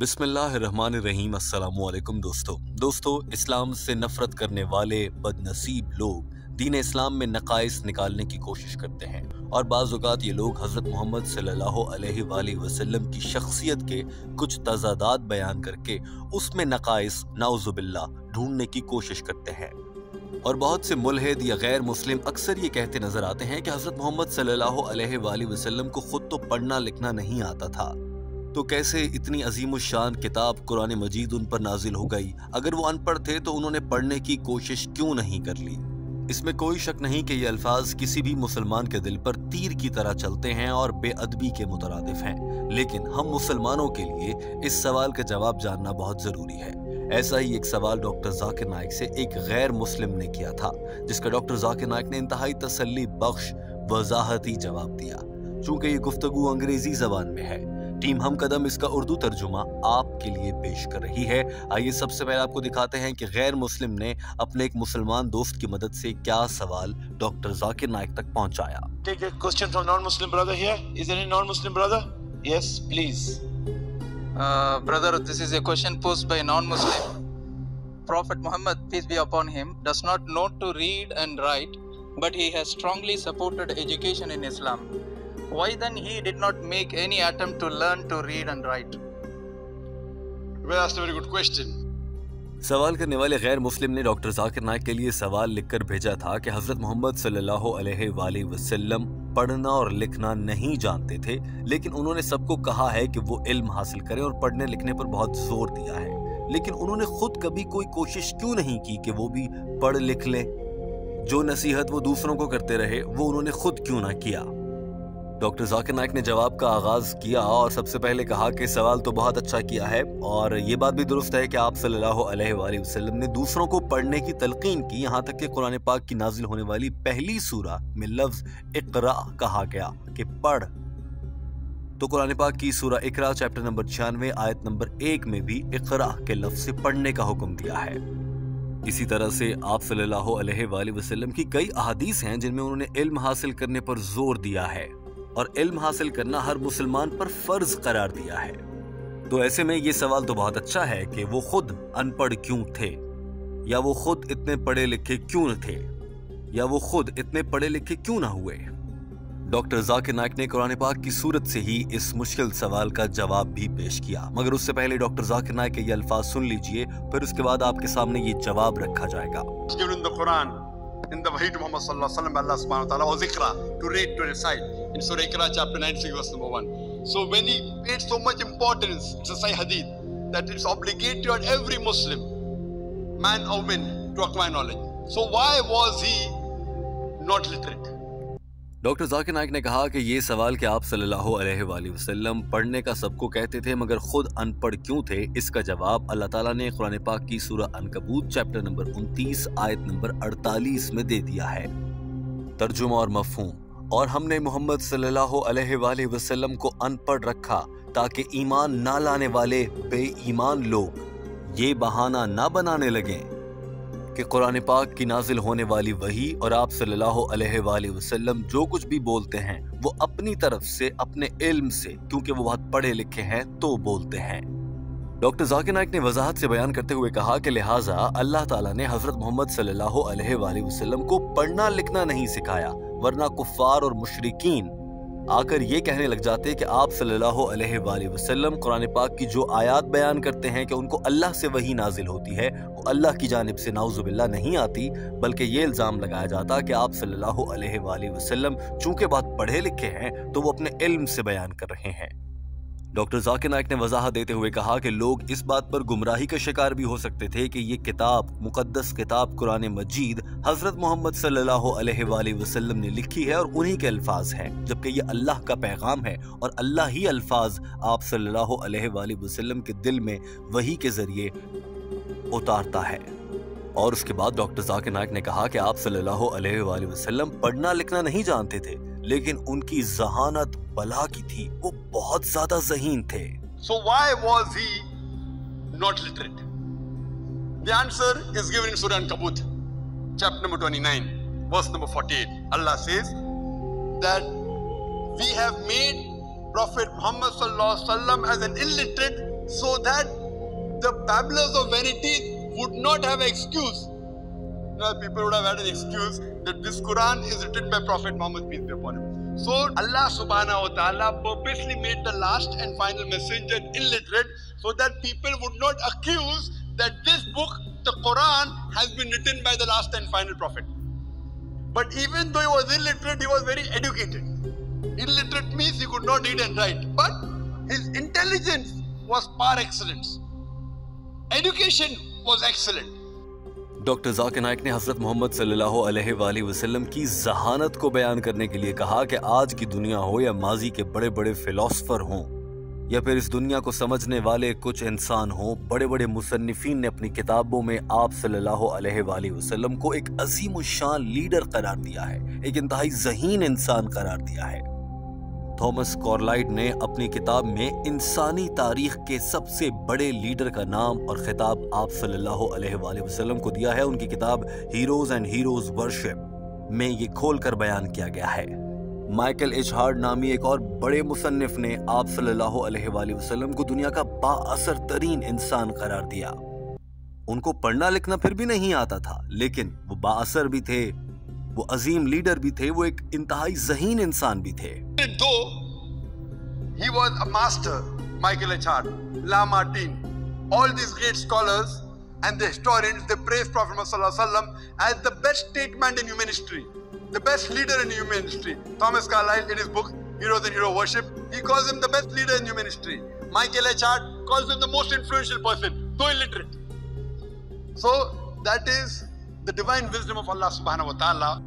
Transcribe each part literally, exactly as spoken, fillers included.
बिस्मिल्लाहिर्रहमानिर्रहीम। अस्सलामुअलैकुम दोस्तों दोस्तों इस्लाम से नफरत करने वाले बदनसीब लोग दीन इस्लाम में नकाइस निकालने की कोशिश करते हैं और बाज़ औक़ात ये लोग हज़रत मोहम्मद सल्लल्लाहु अलैहि वसल्लम की शख्सियत के कुछ तज़ादात बयान करके उसमें नकाइस नाउज़ुबिल्ला ढूंढने की कोशिश करते हैं। और बहुत से मुल्हिद या गैर मुस्लिम अक्सर ये कहते नज़र आते हैं कि हज़रत मोहम्मद सल्लल्लाहु अलैहि वसल्लम को ख़ुद तो पढ़ना लिखना नहीं आता था, तो कैसे इतनी अजीमुशान किताब कुरान मजीद उन पर नाजिल हो गई? अगर वो अनपढ़ थे तो उन्होंने पढ़ने की कोशिश क्यों नहीं कर ली? इसमें कोई शक नहीं कि ये अल्फाज किसी भी मुसलमान के दिल पर तीर की तरह चलते हैं और बेअदबी के मुतरादिफ हैं, लेकिन हम मुसलमानों के लिए इस सवाल का जवाब जानना बहुत ज़रूरी है। ऐसा ही एक सवाल डॉक्टर जाकिर नाइक से एक गैर मुस्लिम ने किया था, जिसका डॉक्टर जाकिर नाइक ने इंतहाई तसल्ली बख्श वजाहती जवाब दिया। चूँकि ये गुफ्तगू अंग्रेज़ी ज़बान में है, टीम हम कदम इसका उर्दू तर्जुमा आपके लिए पेश कर रही है। आइए सबसे पहले आपको दिखाते हैं कि गैर मुस्लिम ने अपने एक मुसलमान दोस्त की मदद से क्या सवाल डॉक्टर जाकिर नाइक तक पहुंचाया। Take a question from non Muslim brother here. Is any non Muslim brother? Yes please. Brother, this is a question posed by non Muslim. Prophet Muhammad peace be upon him does not know to read and write, but he has strongly supported education in Islam. Why then he did not make any attempt to learn to read and write? Well, that's a very good question. सवाल करने वाले गैर मुस्लिम ने doctor Zakir Naik के लिए सवाल लिखकर भेजा था कि हज़रत मोहम्मद सल्लल्लाहु अलैहि वसल्लम पढ़ना और लिखना नहीं जानते थे, लेकिन उन्होंने सबको कहा है कि वो इल्म हासिल करें और पढ़ने लिखने पर बहुत जोर दिया है, लेकिन उन्होंने खुद कभी कोई कोशिश क्यों नहीं की कि वो भी पढ़ लिख लें? जो नसीहत वो दूसरों को करते रहे वो उन्होंने खुद क्यों ना किया? डॉक्टर जाकिर नाइक ने जवाब का आगाज़ किया और सबसे पहले कहा कि सवाल तो बहुत अच्छा किया है और ये बात भी दुरुस्त है कि आप सल्लल्लाहु अलैहि वसल्लम ने दूसरों को पढ़ने की तलकीन की, यहाँ तक कि कुरान पाक की नाजिल होने वाली पहली सूरा में लफ्ज़ इकरा कहा गया कि पढ़। तो कुरान पाक की सूरा इकरा चैप्टर नंबर छियानवे आयत नंबर एक में भी इकरा के लफ्ज़ से पढ़ने का हुक्म दिया है। इसी तरह से आप सल्लल्लाहु अलैहि वसल्लम की कई अहादीस हैं जिनमें उन्होंने इल्म हासिल करने पर जोर दिया है और इल्म हासिल करना हर मुसलमान पर फर्ज करार दिया है। तो ऐसे में ये सवाल तो बहुत अच्छा है कि वो खुद अनपढ़ क्यों थे, या वो खुद इतने पढ़े लिखे क्यों न थे, या वो खुद इतने पढ़े लिखे क्यों ना हुए। डॉक्टर जाकिर नाइक ने कुरान पाक की सूरत से ही इस मुश्किल सवाल का जवाब भी पेश किया, मगर उससे पहले डॉक्टर जाकिर नाइक के ये अल्फाज सुन लीजिए, फिर उसके बाद आपके सामने ये जवाब रखा जाएगा। In the Prophet Muhammad sallallahu alaihi wasallam, Allah subhanahu wa taala was ikra to read, to recite. In Surah Ikra, chapter ninety-six, verse number one. So when he paid so much importance, it's a Sahih Hadith that it's obligatory on every Muslim, man or woman, to acquire knowledge. So why was he not literate? Doctor Zakir Naik ने कहा कि ये सवाल कि आप सल्लल्लाहु अलैहि वसल्लम पढ़ने का सबको कहते थे मगर खुद अनपढ़ क्यों थे, इसका जवाब अल्लाह ताला ने कुरान पाक की सूरा अनकबूत चैप्टर नंबर उनतीस आयत नंबर अड़तालीस में दे दिया है। तर्जुमा और मफहूम। और हमने मोहम्मद सल्लल्लाहु अलैहि वसल्लम को अनपढ़ रखा ताकि ईमान ना लाने वाले बेईमान लोग ये बहाना ना बनाने लगें कि कुरान पाक की नाजिल होने वाली वही और आप सल्लल्लाहु अलैहि वसल्लम जो कुछ भी बोलते हैं वो अपनी तरफ से, अपने इल्म से, क्योंकि वो बहुत पढ़े लिखे हैं तो बोलते हैं। डॉक्टर जाकिर नाइक ने वजाहत से बयान करते हुए कहा कि लिहाजा अल्लाह ताला ने हज़रत मोहम्मद सल्लल्लाहु अलैहि वसल्लम को पढ़ना लिखना नहीं सिखाया, वरना कुफ़ार और मुशरिकीन आकर ये कहने लग जाते कि आप सल्लल्लाहु अलैहि वसल्लम कुरान पाक की जो आयत बयान करते हैं कि उनको अल्लाह से वही नाजिल होती है, वो अल्लाह की जानिब से नाउज़ुबिल्लाह नहीं आती, बल्कि ये इल्ज़ाम लगाया जाता कि आप सल्लल्लाहु अलैहि वसल्लम चूँकि बहुत पढ़े लिखे हैं तो वो अपने इल्म से बयान कर रहे हैं। डॉक्टर जाकिर नाइक ने वजाहत देते हुए कहा कि लोग इस बात पर गुमराही का शिकार भी हो सकते थे कि ये किताब, मुकद्दस किताब कुरान मजीद, हज़रत मोहम्मद सल्लल्लाहु अलैहि वसल्लम ने लिखी है और उन्हीं के अल्फाज हैं, जबकि ये अल्लाह का पैगाम है और अल्लाह ही अल्फाज आप सल्लल्लाहु अलैहि वसल्लम के दिल में वही के ज़रिए उतारता है। और उसके बाद डॉक्टर जाकिर नाइक ने कहा कि आप सल्लल्लाहु अलैहि वसल्लम पढ़ना लिखना नहीं जानते थे, लेकिन उनकी जहानत बला की थी, वो बहुत ज्यादा ज़हीन थे। So why was he not literate? The answer is given in Surah Ankabut, chapter number twenty-nine, verse number forty-eight. Allah says that we have made Prophet Muhammad sallallahu alaihi wasallam as an illiterate so that the babblers of vanities would not have excuse. Now people would have had an excuse that this Quran is written by Prophet Muhammad peace be upon him. So Allah Subhanahu wa Taala purposely made the last and final messenger illiterate so that people would not accuse that this book, the Quran, has been written by the last and final Prophet. But even though he was illiterate, he was very educated. Illiterate means he could not read and write, but his intelligence was par excellence. Education was excellent. Doctor Zakir Naik ने हज़रत मोहम्मद सल्लल्लाहु अलैहि वसल्लम की जहानत को बयान करने के लिए कहा कि आज की दुनिया हो या माजी के बड़े बड़े फिलासफर हों या फिर इस दुनिया को समझने वाले कुछ इंसान हों, बड़े बड़े मुसन्निफीन ने अपनी किताबों में आप सल्लल्लाहु अलैहि वसल्लम को एक अजीम शान लीडर करार दिया है, एक इंतहाई ज़हीन इंसान करार दिया है। थॉमस कार्लाइल ने अपनी किताब में इंसानी तारीख के सबसे बड़े लीडर का नाम और खिताब आप सल्लल्लाहु अलैहि वसल्लम को दिया है। उनकी किताब हीरोज एंड हीरोज वर्शिप में ये खोल कर बयान किया गया है। माइकल एच हार्ट नामी एक और बड़े मुसन्निफ ने आप सल्लल्लाहु अलैहि वसल्लम को दुनिया का बाअसर तरीन इंसान करार दिया। उनको पढ़ना लिखना फिर भी नहीं आता था, लेकिन वो बाअसर भी थे, वो अजीम लीडर भी थे, वो एक इंतहाई ज़हीन इंसान भी थे। दो he was a master, Michael H. Hart, Lamartine, all these great scholars and the historians, they praise Prophet Muhammad sallam as the best statement in human history, the best leader in human history. Thomas Carlyle in his book Heroes and Hero Worship, he calls him the best leader in human history. Michael H. Hart calls him the most influential person, though illiterate. So that is the divine wisdom of Allah subhanahu wa ta'ala.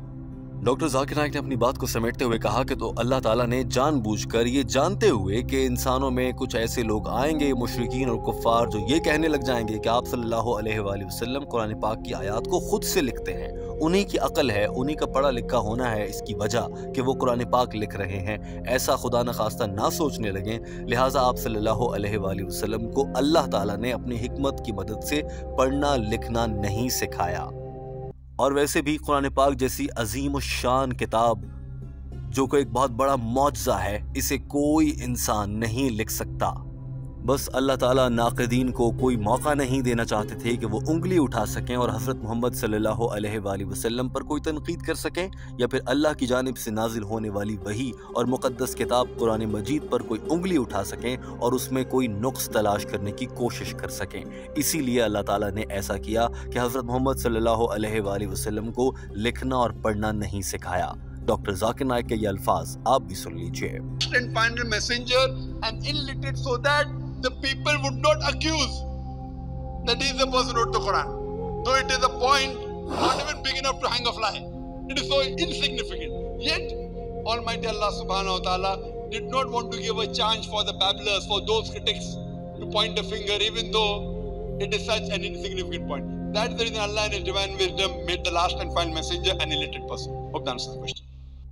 Doctor Zakir Naik ने अपनी बात को समेटते हुए कहा कि तो अल्लाह ताला ने जानबूझकर, ये जानते हुए कि इंसानों में कुछ ऐसे लोग आएंगे, मुशरिकीन और कुफार, जो ये कहने लग जाएंगे कि आप सल्लल्लाहु अलैहि वसल्लम कुरान पाक की आयत को खुद से लिखते हैं, उन्हीं की अकल है, उन्हीं का पढ़ा लिखा होना है इसकी वजह कि वो कुरान पाक लिख रहे हैं, ऐसा खुदा न खास्ता ना सोचने लगें। लिहाजा आप सल्लल्लाहु अलैहि वसल्लम को अल्लाह ताला ने अपनी हिकमत की मदद से पढ़ना लिखना नहीं सिखाया। और वैसे भी कुरान पाक जैसी अजीम शान किताब जो कोई एक बहुत बड़ा मौजज़ा है, इसे कोई इंसान नहीं लिख सकता। बस अल्लाह ताला नाक़िदीन को कोई मौका नहीं देना चाहते थे कि वो उंगली उठा सकें और हज़रत मोहम्मद सल्लल्लाहु अलैहि वसल्लम पर कोई तनक़ीद कर सकें या फिर अल्लाह की जानिब से नाजिल होने वाली वही और मुक़द्दस किताब कुरान मजीद पर कोई उंगली उठा सकें और उसमें कोई नुक्स तलाश करने की कोशिश कर सकें। इसीलिए अल्लाह ताला ने ऐसा किया कि हज़रत मोहम्मद सल्लल्लाहु अलैहि वसल्लम को लिखना और पढ़ना नहीं सिखाया। डॉक्टर जाकिर नाइक के ये अल्फाज आप भी सुन लीजिए। The people would not accuse that he is the person who wrote the Quran, though it is a point not even big enough to hang a fly. It is so insignificant. Yet, Almighty Allah Subhanahu wa Taala did not want to give a chance for the babblers, for those critics, to point the finger, even though it is such an insignificant point. That is the reason Allah, in His divine wisdom, made the last and final messenger an illiterate person. Hope that answers the question.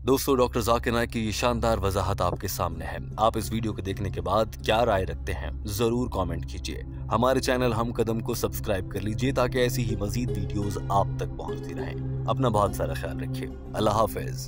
दोस्तों, doctor Zakir Naik की ये शानदार वजाहत आपके सामने है। आप इस video को देखने के बाद क्या राय रखते हैं ज़रूर कमेंट कीजिए। हमारे चैनल हम कदम को सब्सक्राइब कर लीजिए ताकि ऐसी ही मज़ीद वीडियोस आप तक पहुंचती रहें। अपना बहुत सारा ख्याल रखिए। अल्लाह हाफिज़।